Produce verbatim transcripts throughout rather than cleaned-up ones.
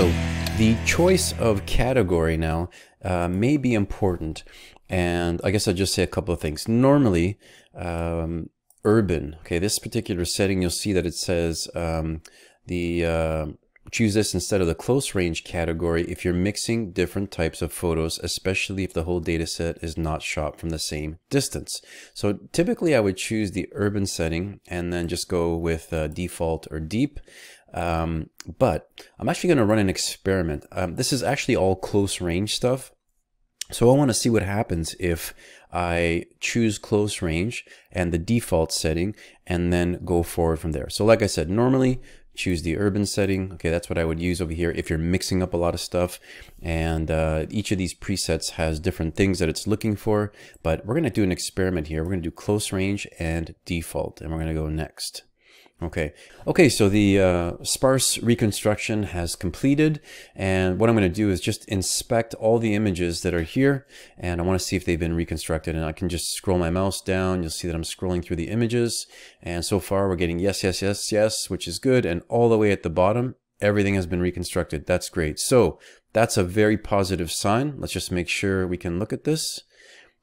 So the choice of category now uh, may be important. And I guess I'll just say a couple of things. Normally, um, urban, okay, this particular setting, you'll see that it says um, the uh, choose this instead of the close range category if you're mixing different types of photos, especially if the whole data set is not shot from the same distance. So typically I would choose the urban setting and then just go with uh, default or deep. Um, but I'm actually going to run an experiment. Um, this is actually all close range stuff. So I want to see what happens if I choose close range and the default setting and then go forward from there. So like I said, normally choose the urban setting. Okay, that's what I would use over here if you're mixing up a lot of stuff. And uh, each of these presets has different things that it's looking for. But we're going to do an experiment here. We're going to do close range and default, and we're going to go next. Okay. Okay. So the uh, sparse reconstruction has completed, and what I'm going to do is just inspect all the images that are here, and I want to see if they've been reconstructed. And I can just scroll my mouse down. You'll see that I'm scrolling through the images, and so far we're getting yes, yes, yes, yes, which is good. And all the way at the bottom, everything has been reconstructed. That's great. So that's a very positive sign. Let's just make sure we can look at this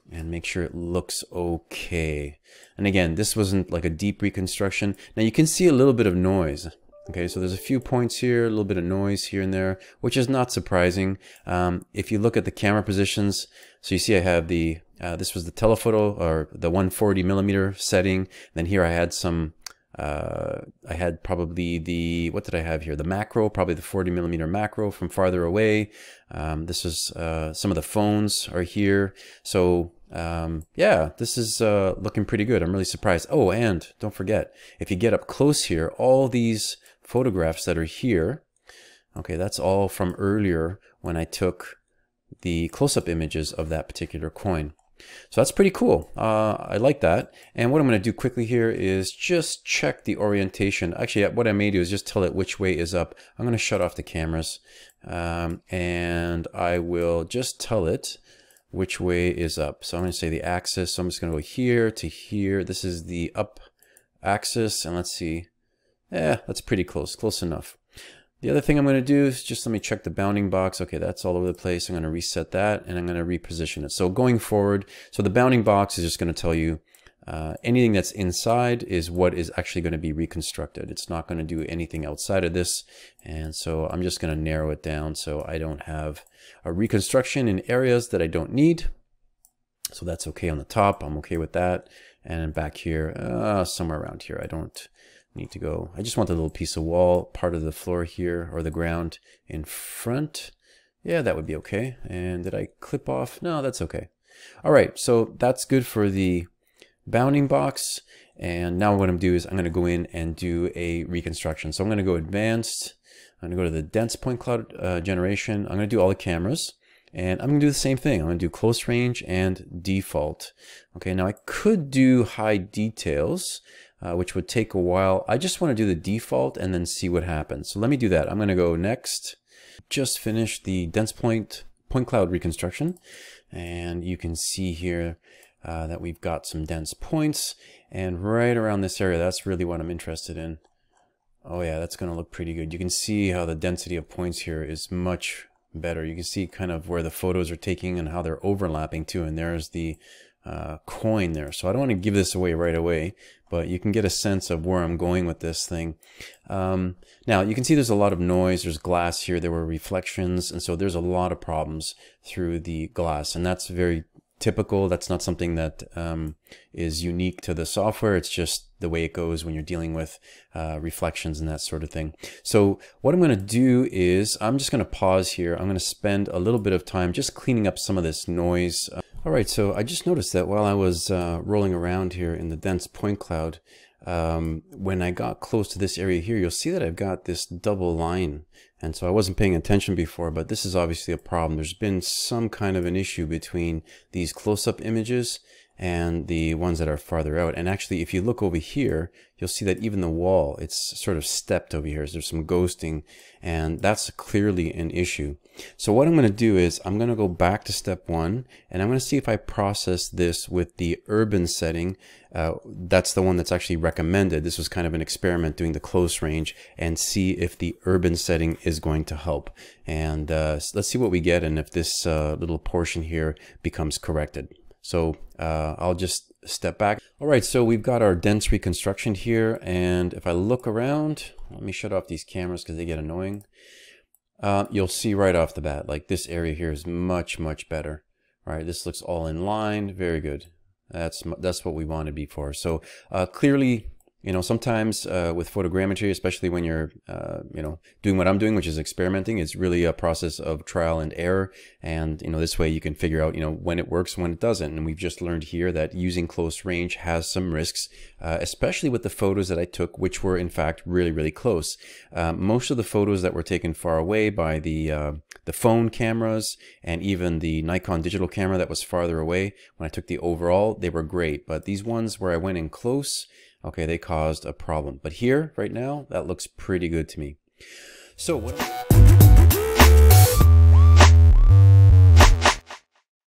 and make sure it looks okay. And again, this wasn't like a deep reconstruction. Now you can see a little bit of noise. Okay, so there's a few points here, a little bit of noise here and there, which is not surprising. Um, if you look at the camera positions, so you see I have the, uh, this was the telephoto or the one forty millimeter setting. Then here I had some, uh, I had probably the, what did I have here? The macro, probably the forty millimeter macro from farther away. Um, this is uh, some of the phones are here. So um yeah, this is uh looking pretty good. I'm really surprised. Oh, and don't forget, if you get up close here, all these photographs that are here, okay, that's all from earlier when I took the close-up images of that particular coin. So that's pretty cool. uh I like that. And what I'm going to do quickly here is just check the orientation. Actually, what I may do is just tell it which way is up. I'm going to shut off the cameras, um and I will just tell it which way is up. So I'm going to say the axis. So I'm just going to go here to here. This is the up axis. And let's see. Yeah, that's pretty close. Close enough. The other thing I'm going to do is just let me check the bounding box. Okay, that's all over the place. I'm going to reset that, and I'm going to reposition it. So going forward, so the bounding box is just going to tell you uh, anything that's inside is what is actually going to be reconstructed. It's not going to do anything outside of this. And so I'm just going to narrow it down so I don't have a reconstruction in areas that I don't need. So that's okay on the top. I'm okay with that. And back here, uh, somewhere around here, I don't need to go. I just want the little piece of wall, part of the floor here, or the ground in front. Yeah, that would be okay. And did I clip off? No, that's okay. All right, so that's good for the bounding box. And now what I'm going to do is I'm going to go in and do a reconstruction. So I'm going to go advanced. I'm going to go to the dense point cloud uh, generation. I'm going to do all the cameras, and I'm going to do the same thing. I'm going to do close range and default. Okay, now I could do high details, uh, which would take a while. I just want to do the default and then see what happens. So let me do that. I'm going to go next. Just finish the dense point point cloud reconstruction, and you can see here uh, that we've got some dense points, and right around this area, that's really what I'm interested in. Oh yeah, that's going to look pretty good. You can see how the density of points here is much better. You can see kind of where the photos are taking and how they're overlapping too. And there's the uh, coin there. So I don't want to give this away right away, but you can get a sense of where I'm going with this thing. Um, now you can see there's a lot of noise. There's glass here. There were reflections. And so there's a lot of problems through the glass, and that's very typical. That's not something that um, is unique to the software. It's just the way it goes when you're dealing with uh, reflections and that sort of thing. So what I'm going to do is I'm just going to pause here. I'm going to spend a little bit of time just cleaning up some of this noise. Uh, all right, so I just noticed that while I was uh, rolling around here in the dense point cloud, um, when I got close to this area here, you'll see that I've got this double line. And so I wasn't paying attention before, but this is obviously a problem. There's been some kind of an issue between these close-up images and the ones that are farther out. And actually, if you look over here, you'll see that even the wall, it's sort of stepped over here. So there's some ghosting, and that's clearly an issue. So what I'm going to do is I'm going to go back to step one, and I'm going to see if I process this with the urban setting. Uh, that's the one that's actually recommended. This was kind of an experiment doing the close range, and see if the urban setting is going to help. And uh, let's see what we get, and if this uh, little portion here becomes corrected. So uh, I'll just step back. All right, so we've got our dense reconstruction here. And if I look around, let me shut off these cameras because they get annoying. Uh, you'll see right off the bat, like this area here is much, much better. All right, this looks all in line. Very good. That's, that's what we want to be for. So uh, clearly, you know, sometimes uh, with photogrammetry, especially when you're, uh, you know, doing what I'm doing, which is experimenting, it's really a process of trial and error. And, you know, this way you can figure out, you know, when it works, when it doesn't. And we've just learned here that using close range has some risks, uh, especially with the photos that I took, which were in fact really, really close. Uh, most of the photos that were taken far away by the, uh, the phone cameras and even the Nikon digital camera that was farther away, when I took the overall, they were great. But these ones where I went in close, okay, they caused a problem. But here, right now, that looks pretty good to me. So what...